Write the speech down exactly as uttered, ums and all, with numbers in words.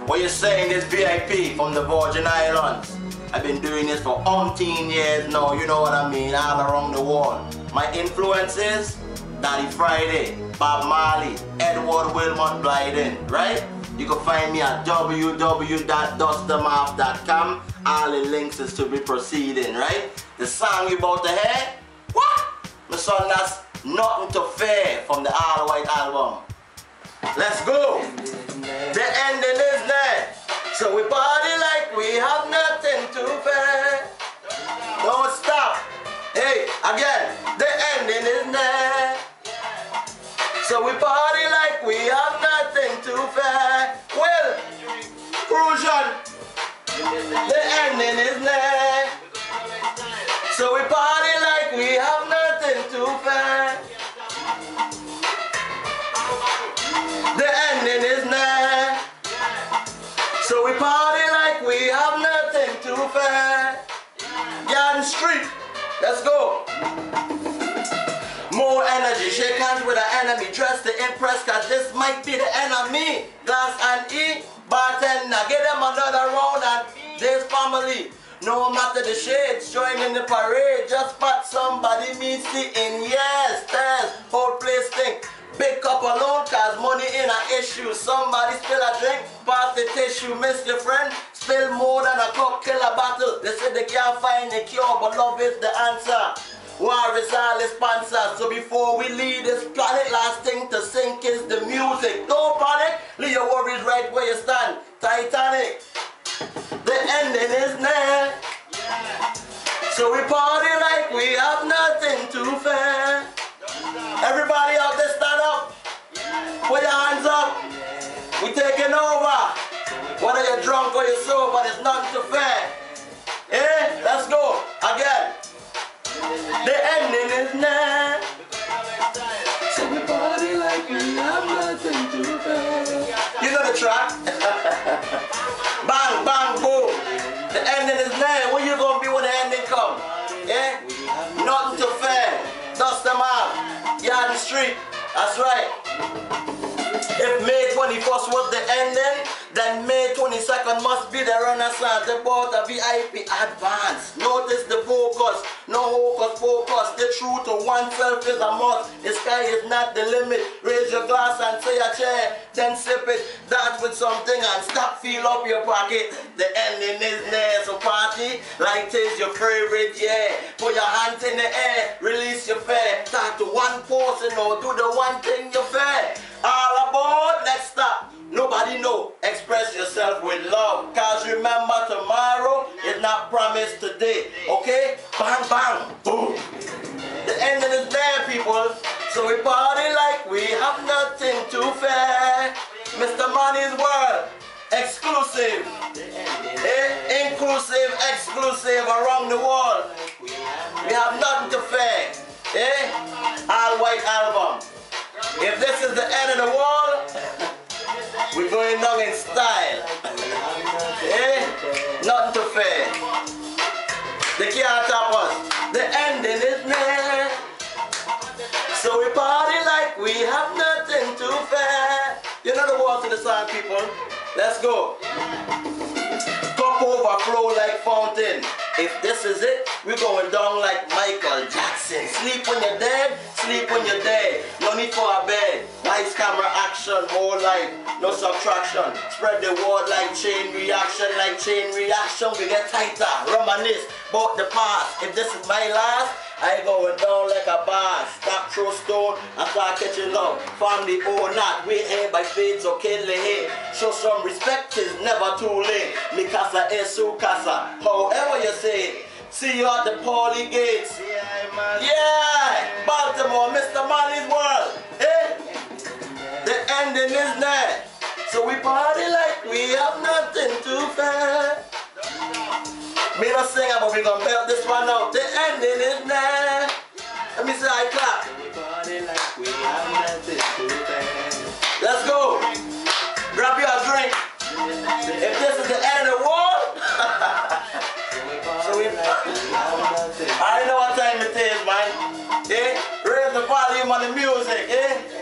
What you're saying is V I P from the Virgin Islands. I've been doing this for umpteen years now, you know what I mean, all around the world. My influences, Daddy Friday, Bob Marley, Edward Wilmot Blyden, right? You can find me at w w w dot dustermath dot com. All the links is to be proceeding, right? The song you about to hear, what? My son, that's Nothing to Fear from the All White Album. Let's go! The ending is there. So we party like we have nothing to fear. Don't stop. Hey, again, the ending is there. So we party like we have nothing to fear. Well, crucial. The ending is there. So we party like we have nothing to fear. The ending is nigh. So we party like we have nothing to fear. Yarn Street, let's go. More energy, shake hands with an enemy. Dress to impress, cause this might be the enemy. Glass and E, bartender, give them another round and this family. No matter the shades, join in the parade. Just pat somebody, me see in yes, test, whole place think. Big cup alone, cause money ain't an issue. Somebody spill a drink, pass the tissue. Miss your friend, spill more than a cup, kill a battle. They say they can't find a cure, but love is the answer. War is all the sponsor. So before we leave this planet, last thing to sink is the music. Don't panic, leave your worries right where you stand. Titanic, the ending is near. So we party like we have nothing to fear. Everybody out there, stand up. Put your hands up. We're taking over. Whether you're drunk or you're sober, it's not too fair. Eh? Let's go. Again. The ending is near. So we party like we have nothing to fear. You know the track? Bang, bang, boom. The ending is near. Where you gonna be when the ending comes? Eh? Nothing to fear. Dust them out. Yarn Street, that's right. If May twenty-first was the ending, then May twenty-second must be the renaissance. They bought a V I P advance. Notice the focus, no hocus pocus. The truth to oneself is a must. The sky is not the limit. Raise your glass and say a chair, then sip it. Dance with something and stop, feel up your pocket. The ending is there, so party like it's your favorite, yeah. Put your hands in the air, release your fear. Talk to one person or do the one thing you fear. All aboard, let's stop. Nobody know. Express yourself with love. Cause remember, tomorrow is not promised today. Okay? Bang, bang, boom. The ending is there, people. So we party like we have nothing to fear. Mister Money's World. Exclusive. Eh? Inclusive, exclusive around the world. We have nothing to fear. Eh? All White Album. If this is the end of the world, we're going down in style. Eh? Nothing to fear. They can't stop us. The ending is near. So we party like we have nothing to fear. You know the words to the song, people. Let's go. Cup overflow like fountain. If this is it, we're going down like Michael Jackson. Sleep when you're dead, sleep when you're dead. No need for a bed. Nice camera action, more life, no subtraction. Spread the word like chain reaction, like chain reaction. We get tighter, reminisce about the past. If this is my last, I ain't going down like a boss. Stop, throw stone, and start catching love. Family or not, we here by faith, so kill the hate. Show some respect, it's never too late. Mi casa es su casa, however you say it. See you at the Pauli gates. Yeah, Baltimore, Mister Money's World. Eh? The ending is there. So we party like we have nothing to fear. Me not sing it, but we gonna belt this one out. The ending is near. Let me see I clap. Everybody like we have nothing to fear. Let's go. Grab your drink. If this is the end of the world, so we. I know what time it is, man. Eh? Raise the volume on the music, eh?